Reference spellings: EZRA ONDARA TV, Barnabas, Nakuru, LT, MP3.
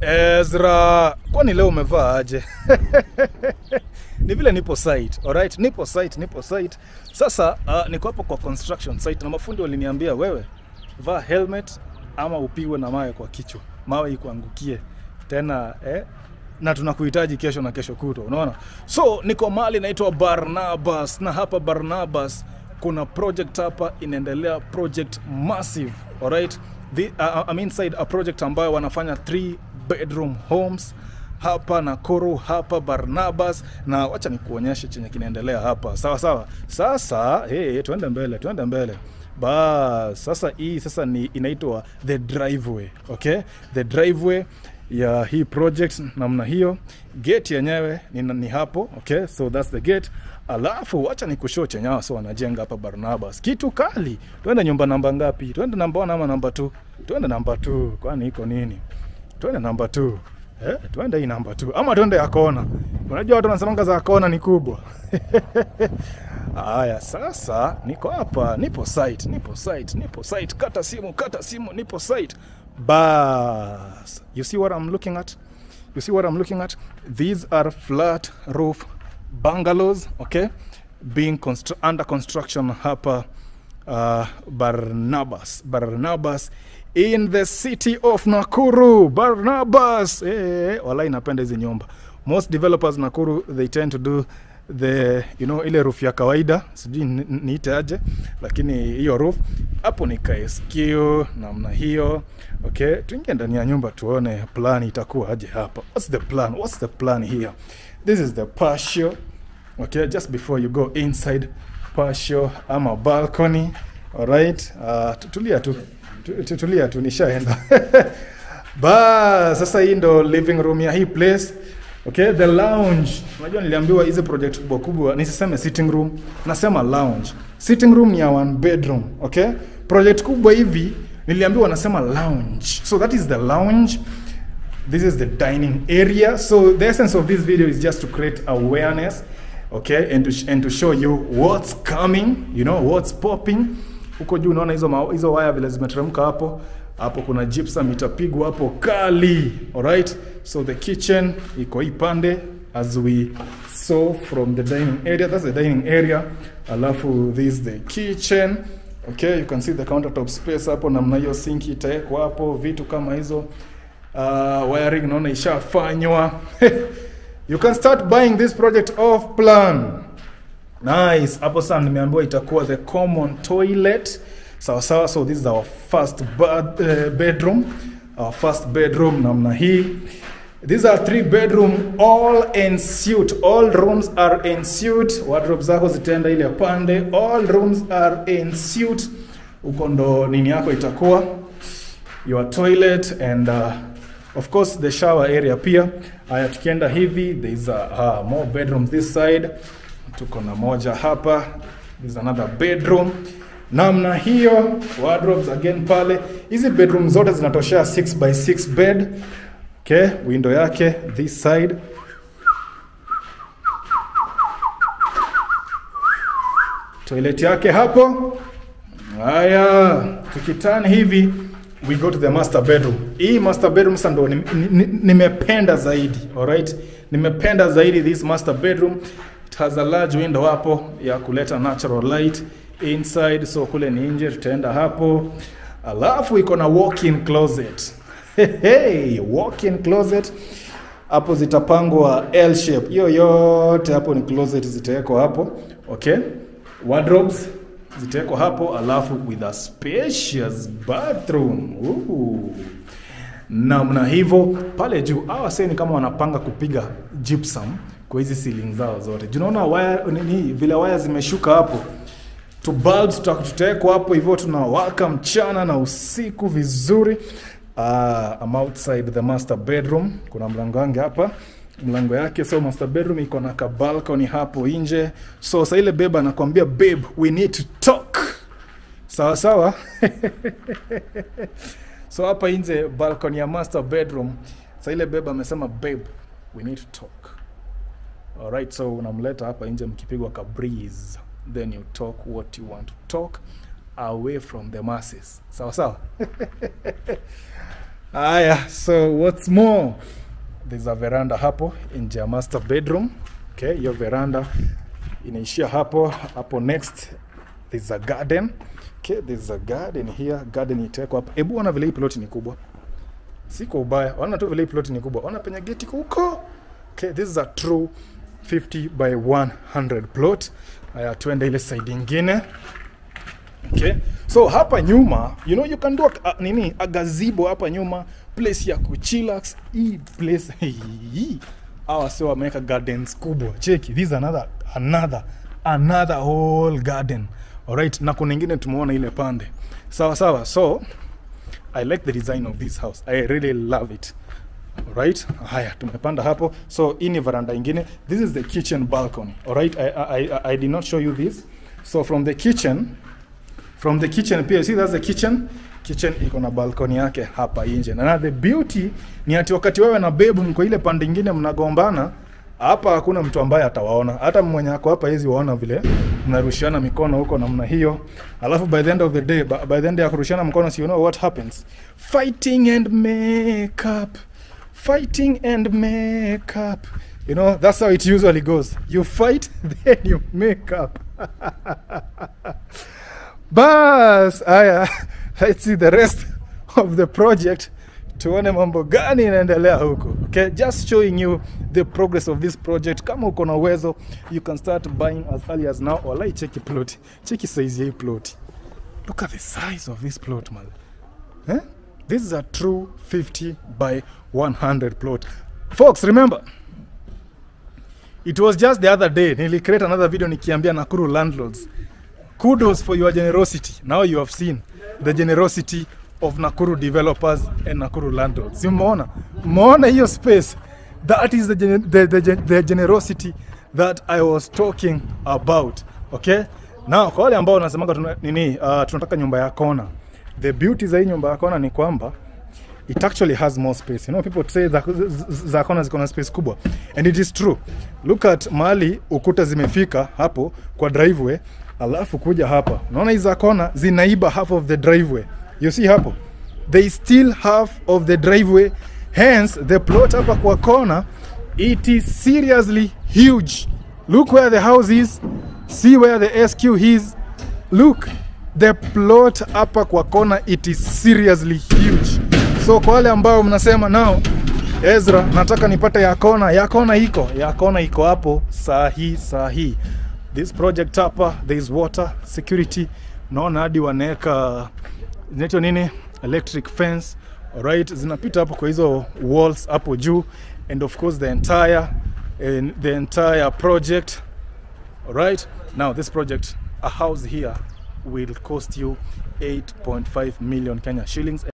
Ezra, kwani leo umevaa aje? Ni vile nipo site, alright? Nipo site. Sasa niko hapo kwa construction site na mafundi waliniambia wewe vaa helmet ama upigwe na mawe kwa kichwa. Mawe ikuangukie. Tena na tunakuhitaji kesho na kesho kuto, unaona? So niko mahali naitwa Barnabas, na hapa Barnabas kuna project hapa inaendelea, project massive, alright? I'm inside a project ambayo wanafanya 3-bedroom homes hapa Nakuru, hapa Barnabas, na wacha nikuonyeshe chenye kinaendelea hapa. Sawa sawa. Sasa tuende mbele. Ba, sasa hii sasa ni inaitwa the driveway, okay? The driveway ya hii project namna hiyo. Gate yenyewe ni hapo, okay? So that's the gate. Alafu wacha nikushow chenye wao wanajenga hapa Barnabas. Kitu kali. Tuende nyumba namba ngapi? Tuende namba 1 ama namba 2? Tuende namba 2. Kwani iko nini? Tuende namba 2. Tuende hii namba 2 ama tuende ya kona. Unajua watu wanasemanga za kona ni kubwa. Aya, sasa niko hapa, nipo site. Kata simu, nipo site. Bas. You see what I'm looking at? These are flat roof bungalows, okay? Being under construction hapa Barnabas in the city of Nakuru. Barnabas. Walai napenda hizi nyumba. Most developers Nakuru, they tend to do the, you know, ile roof ya kawaida, sijui niitaje, lakini hiyo roof hapo ni KSQ namna hiyo, okay? Tuingie ndani ya nyumba tuone plan itakuwa aje hapa. What's the plan here? This is the patio, okay? Just before you go inside, patio ama balcony, all right? Tulia tu nishaenda. Ba, sasa hii ndo living room ya hii place. Okay, the lounge. Unajua niliambiwa hizi project kubwa kubwa, nisiseme sitting room, nasema lounge. Sitting room ni ya 1 bedroom, okay? Project kubwa hivi niliambiwa nasema lounge. So that is the lounge. This is the dining area. So the essence of this video is just to create awareness, okay? And to show you what's coming, you know, what's popping. Huko juu unaona hizo waya vile zimeteremka hapo. Hapo kuna gypsum itapigwa hapo kali, all right? So the kitchen iko ipande as we saw from the dining area. That's the dining area. Alafu this is the kitchen. Okay, you can see the countertop space hapo namna hiyo, sinki itaekwa hapo, vitu kama hizo. Wiring naona ishafanywa. You can start buying this project off plan. Nice. Hapo sana nimeambiwa itakuwa the common toilet. Sawa. So this is our first bedroom. Our first bedroom namna hii. These are 3-bedroom, all en suite. All rooms are en suite. Wardrobe zako zitaenda ile pande. All rooms are en suite. Uko ndo nini yako itakuwa. Your toilet and of course the shower area pia. Haya tukienda hivi, there is more bedrooms this side. Tuko na moja hapa. This is another bedroom. Namna hiyo, wardrobes again pale. Hizi bedroom zote zinatoshea 6x6 bed. Okay, window yake this side. Toilet yake hapo. Haya, tukitani hivi, we go to the master bedroom. Hii master bedroom sasa ndo nimependa zaidi, all right? Nimependa zaidi this master bedroom. It has a large window hapo ya kuleta natural light inside. So kule ni nje, tutaenda hapo. Alafu iko na walk-in closet. Hey, walk-in closet. Hapo zitapangwa L shape. Hiyo yote hapo ni closet, zitawekwa hapo. Okay? Wardrobes zitawekwa hapo, alafu with a spacious bathroom. Ooh. Namna hivyo pale juu hawa sasa ni kama wanapanga kupiga gypsum kwa hizi ceiling zao zote. Unaona waya nini vile waya zimeshuka hapo. To bulbs tutakuteko hapo hivyo, tunawaka mchana na usiku vizuri. I'm outside the master bedroom. Kuna mlango wangu hapa. Mlango yake, so master bedroom iko na ka balcony hapo nje. So sasa ile beba anakuambia, babe, we need to talk. Sawa. So hapa nje balcony ya master bedroom. Sasa ile beba amesema, babe, we need to talk. All right, so unamleta hapa nje mkipigwa ka breeze. Then you talk what you want to talk away from the masses. Sawa. Aya, so what's more? There's a veranda hapo in your master bedroom. Okay, your veranda inaishia hapo. Hapo next there's a garden. Okay, there's a garden here. Garden itakuwa hapo. Ebu ona vile hii plot ni kubwa. Siko ubaya. Ona tu vile hii plot ni kubwa. Ona penye geti huko. Okay, this is a true 50 by 100 plot. Aya, tuende ile side ingine. Okay, so hapa nyuma, you know, you can do a gazebo hapa nyuma, place ya kuchillax, e place our so make a garden kubwa. Check this is another whole garden. All right, na kuna nyingine tumeona ile pande. Sawa sawa. So I like the design of this house. I really love it. All right? Haya tumepanda hapo. So ini veranda ingine. This is the kitchen balcony. All right? I did not show you this. So from the kitchen pia, see that's the kitchen iko na balcony yake hapa nje. Na the beauty ni ati wakati wewe na babe mko ile pande nyingine mnagombana, hapa hakuna mtu ambaye atawaona. Hata mwenye yako hapa hizi waona vile mnarushiana mikono huko namna hiyo. Alafu by the end of the day, by the end ya kurushiana mikono, so you know what happens? Fighting and make up. You know, that's how it usually goes. You fight, then you make up. Bas, let's see the rest of the project. Tuone mambo gani inaendelea huko. Okay, just showing you the progress of this project. Kama uko na uwezo, you can start buying as early as now. Or like check plot. Check size ya plot. Look at the size of this plot, man. Eh? This is a true 50 by 100 plot. Folks, remember, it was just the other day, nili create another video nikiambia Nakuru landlords. Kudos for your generosity. Now you have seen the generosity of Nakuru developers and Nakuru landlords. You Mona your space. That is the generosity that I was talking about. Okay? Now, kwa wale ambao nasemanga nini, tunataka nyumba ya kona. The beauty za hii nyumba ya kona ni kwamba it actually has more space. You know, people say that za kona zikona space kubwa. And it is true. Look at mahali ukuta zimefika hapo kwa driveway. Alafu kuja hapa. Unaona hizo kona zinaiba half of the driveway. You see hapo? They still half of the driveway. Hence, the plot hapa kwa kona, it is seriously huge. Look where the house is. See where the SQ is. Look. The plot hapa kwa kona, it is seriously huge. So kwa wale ambao mnasema now, Ezra, nataka nipata ya kona iko hapo sahi. This project hapa, there is water security. Naona hadi waneka neto nini electric fence. All right, zinapita hapo kwa hizo walls hapo juu, and of course the entire project. All right, now this project, a house here will cost you 8.5 million Kenya shillings.